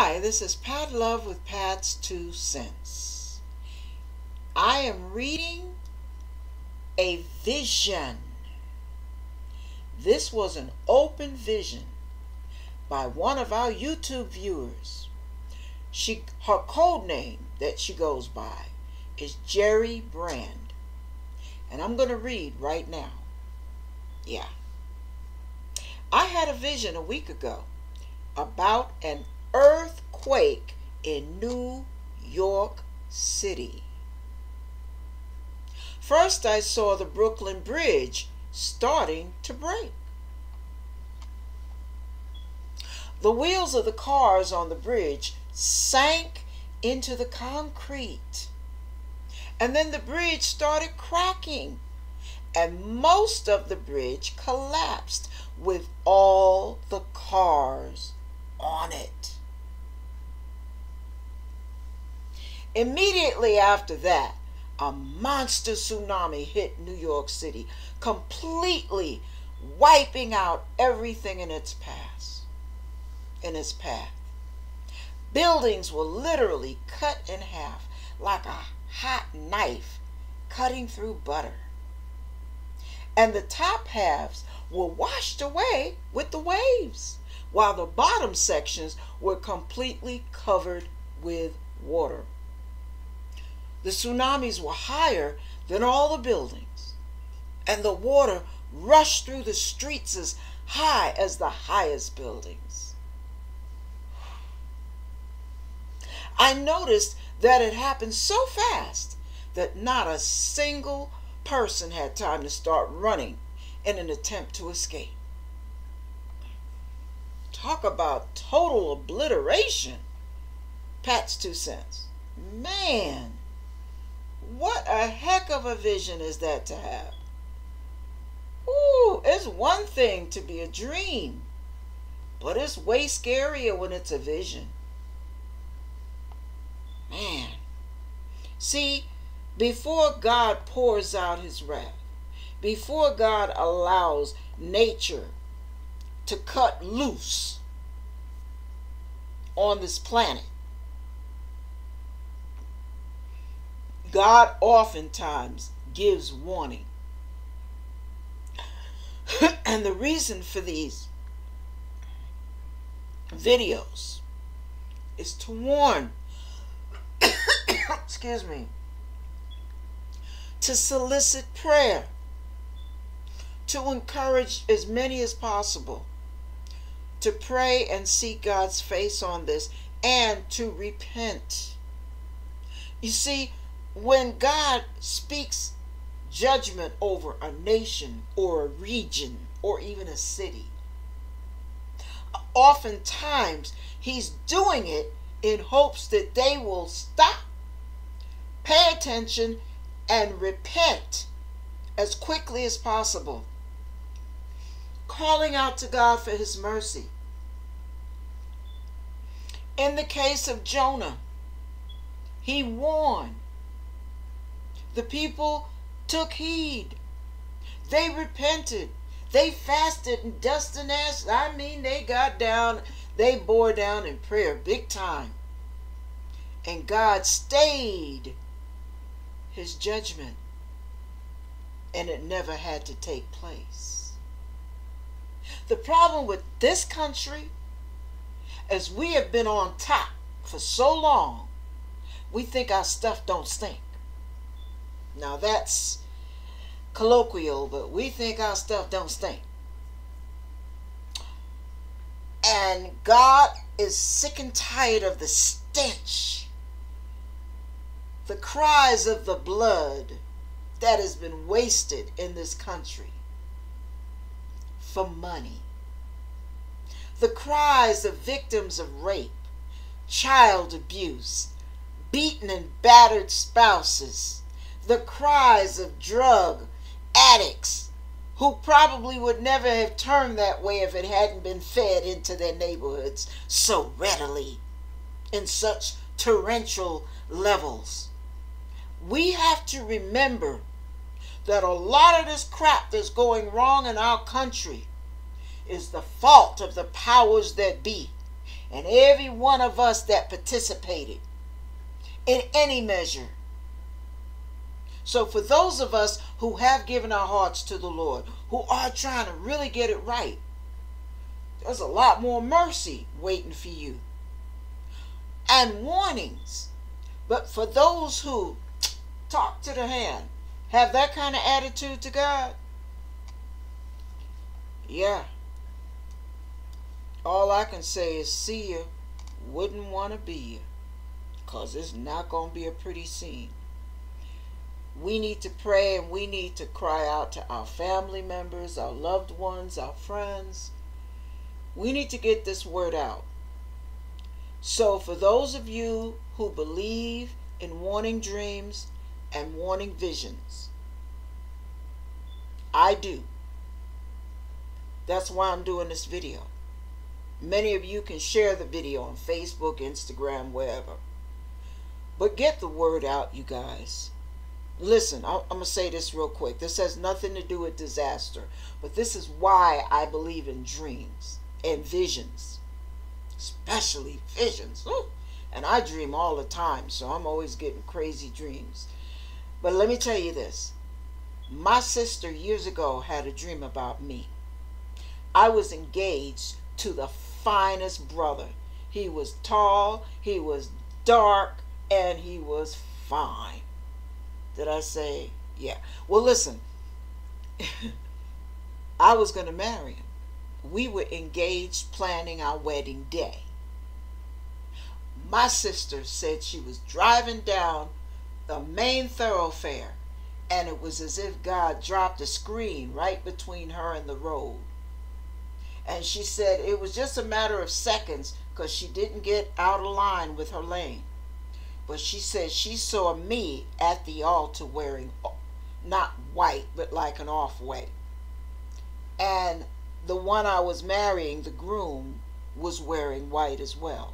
Hi, this is Pat Love with Pats2cents. I am reading a vision. This was an open vision by one of our YouTube viewers. Her code name that she goes by is Jerry Brand. And I'm going to read right now. Yeah. I had a vision a week ago about an earthquake in New York City. First, I saw the Brooklyn Bridge starting to break. The wheels of the cars on the bridge sank into the concrete, and then the bridge started cracking, and most of the bridge collapsed with all the cars on it. Immediately after that, a monster tsunami hit New York City, completely wiping out everything in its path. Buildings were literally cut in half, like a hot knife cutting through butter. And the top halves were washed away with the waves, while the bottom sections were completely covered with water. The tsunamis were higher than all the buildings, and the water rushed through the streets as high as the highest buildings. I noticed that it happened so fast that not a single person had time to start running in an attempt to escape. Talk about total obliteration. Pats2cents. Man. What a heck of a vision is that to have. Ooh, it's one thing to be a dream, but it's way scarier when it's a vision. Man. See, before God pours out his wrath, before God allows nature to cut loose on this planet, God oftentimes gives warning. And the reason for these videos is to warn, excuse me, to solicit prayer, to encourage as many as possible to pray and seek God's face on this, and to repent. You see, when God speaks judgment over a nation or a region or even a city, oftentimes he's doing it in hopes that they will stop, pay attention, and repent as quickly as possible, calling out to God for his mercy. In the case of Jonah, he warned. The people took heed. They repented. They fasted and dust and ash. I mean, they got down. They bore down in prayer big time. And God stayed his judgment. And it never had to take place. The problem with this country is we have been on top for so long, we think our stuff don't stink. Now that's colloquial, but we think our stuff don't stink. And God is sick and tired of the stench, the cries of the blood that has been wasted in this country for money. The cries of victims of rape, child abuse, beaten and battered spouses, the cries of drug addicts who probably would never have turned that way if it hadn't been fed into their neighborhoods so readily in such torrential levels. We have to remember that a lot of this crap that's going wrong in our country is the fault of the powers that be. And every one of us that participated in any measure. So for those of us who have given our hearts to the Lord, who are trying to really get it right, there's a lot more mercy waiting for you. And warnings. But for those who talk to the hand, have that kind of attitude to God, yeah, all I can say is see you, wouldn't want to be you, because it's not going to be a pretty scene. We need to pray and we need to cry out to our family members, our loved ones, our friends. We need to get this word out. So for those of you who believe in warning dreams and warning visions, I do. That's why I'm doing this video. Many of you can share the video on Facebook, Instagram, wherever. But get the word out, you guys. Listen, I'm going to say this real quick. This has nothing to do with disaster. But this is why I believe in dreams and visions. Especially visions. Ooh. And I dream all the time, so I'm always getting crazy dreams. But let me tell you this. My sister years ago had a dream about me. I was engaged to the finest brother. He was tall, he was dark, and he was fine. Did I say? Yeah. Well, listen, I was going to marry him. We were engaged planning our wedding day. My sister said she was driving down the main thoroughfare, and it was as if God dropped a screen right between her and the road. And she said it was just a matter of seconds because she didn't get out of line with her lane. But she said she saw me at the altar wearing not white, but like an off-white. And the one I was marrying, the groom, was wearing white as well.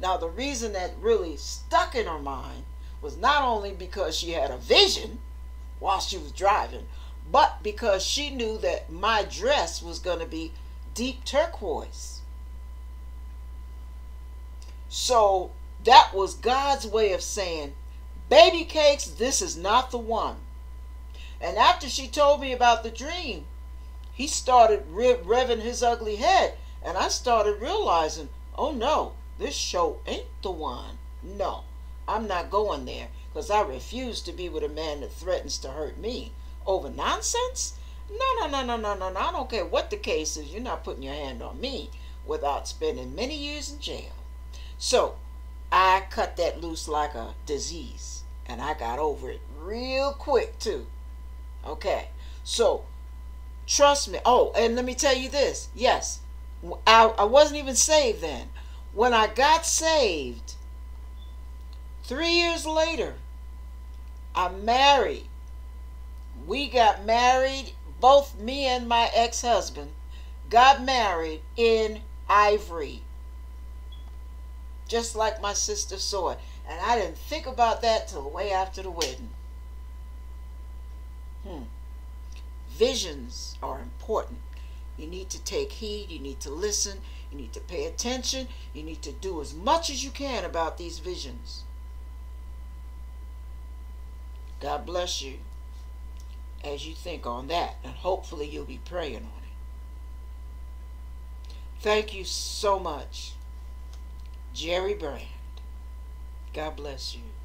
Now, the reason that really stuck in her mind was not only because she had a vision while she was driving, but because she knew that my dress was going to be deep turquoise. So that was God's way of saying, baby cakes, this is not the one. And after she told me about the dream, he started revving his ugly head. And I started realizing, oh no, this show ain't the one. No, I'm not going there because I refuse to be with a man that threatens to hurt me over nonsense. No, no, no, no, no, no, no. I don't care what the case is. You're not putting your hand on me without spending many years in jail. So I cut that loose like a disease, and I got over it real quick too. Okay, so trust me. Oh, and let me tell you this. Yes, I wasn't even saved then. When I got saved, 3 years later, I married. We got married, both me and my ex-husband got married in Ivory. Just like my sister saw it. And I didn't think about that till way after the wedding. Visions are important. You need to take heed. You need to listen. You need to pay attention. You need to do as much as you can about these visions. God bless you as you think on that. And hopefully you'll be praying on it. Thank you so much. Jerry Brand. God bless you.